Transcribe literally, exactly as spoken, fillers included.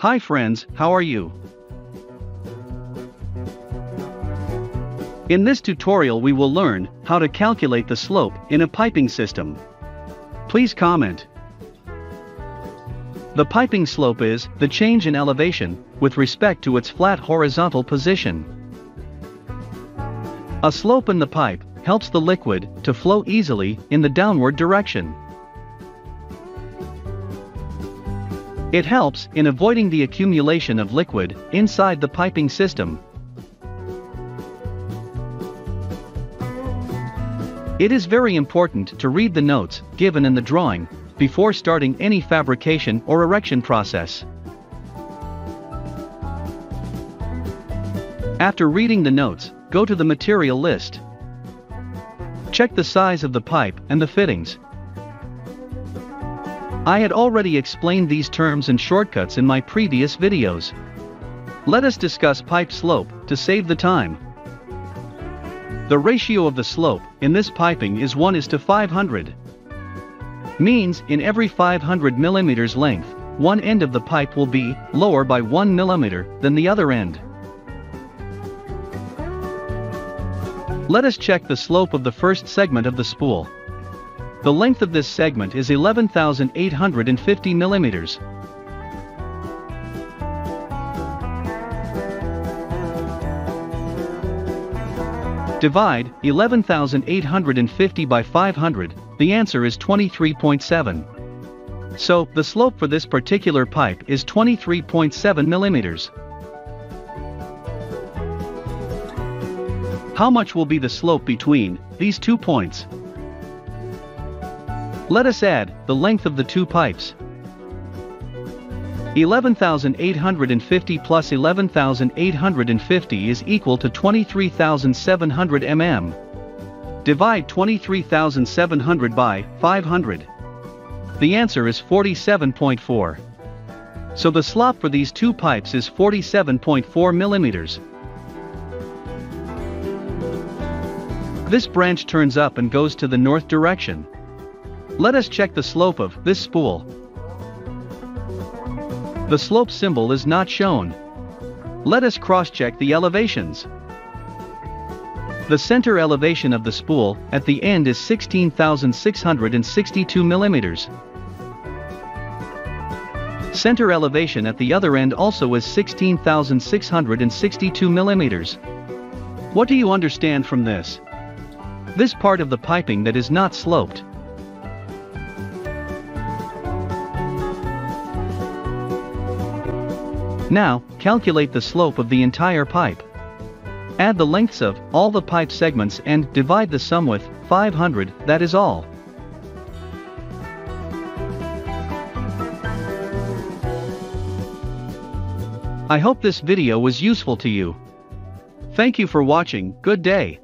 Hi friends, how are you? In this tutorial we will learn how to calculate the slope in a piping system. Please comment. The piping slope is the change in elevation with respect to its flat horizontal position. A slope in the pipe helps the liquid to flow easily in the downward direction. It helps in avoiding the accumulation of liquid inside the piping system. It is very important to read the notes given in the drawing before starting any fabrication or erection process. After reading the notes, go to the material list. Check the size of the pipe and the fittings. I had already explained these terms and shortcuts in my previous videos. Let us discuss pipe slope to save the time. The ratio of the slope in this piping is one is to five hundred. Means in every five hundred millimeters length, one end of the pipe will be lower by one millimeter than the other end. Let us check the slope of the first segment of the spool. The length of this segment is eleven thousand eight hundred fifty millimeters. Divide eleven thousand eight hundred fifty by five hundred, the answer is twenty-three point seven. So, the slope for this particular pipe is twenty-three point seven millimeters. How much will be the slope between these two points? Let us add the length of the two pipes. eleven thousand eight hundred fifty plus eleven thousand eight hundred fifty is equal to twenty-three thousand seven hundred millimeters. Divide twenty-three thousand seven hundred by five hundred. The answer is forty-seven point four. So the slope for these two pipes is forty-seven point four millimeters. This branch turns up and goes to the north direction. Let us check the slope of this spool. The slope symbol is not shown. Let us cross-check the elevations. The center elevation of the spool at the end is sixteen thousand six hundred sixty-two millimeters. Center elevation at the other end also is sixteen thousand six hundred sixty-two millimeters. What do you understand from this? This part of the piping that is not sloped. Now, calculate the slope of the entire pipe. Add the lengths of all the pipe segments and divide the sum with five hundred, that is all. I hope this video was useful to you. Thank you for watching, good day.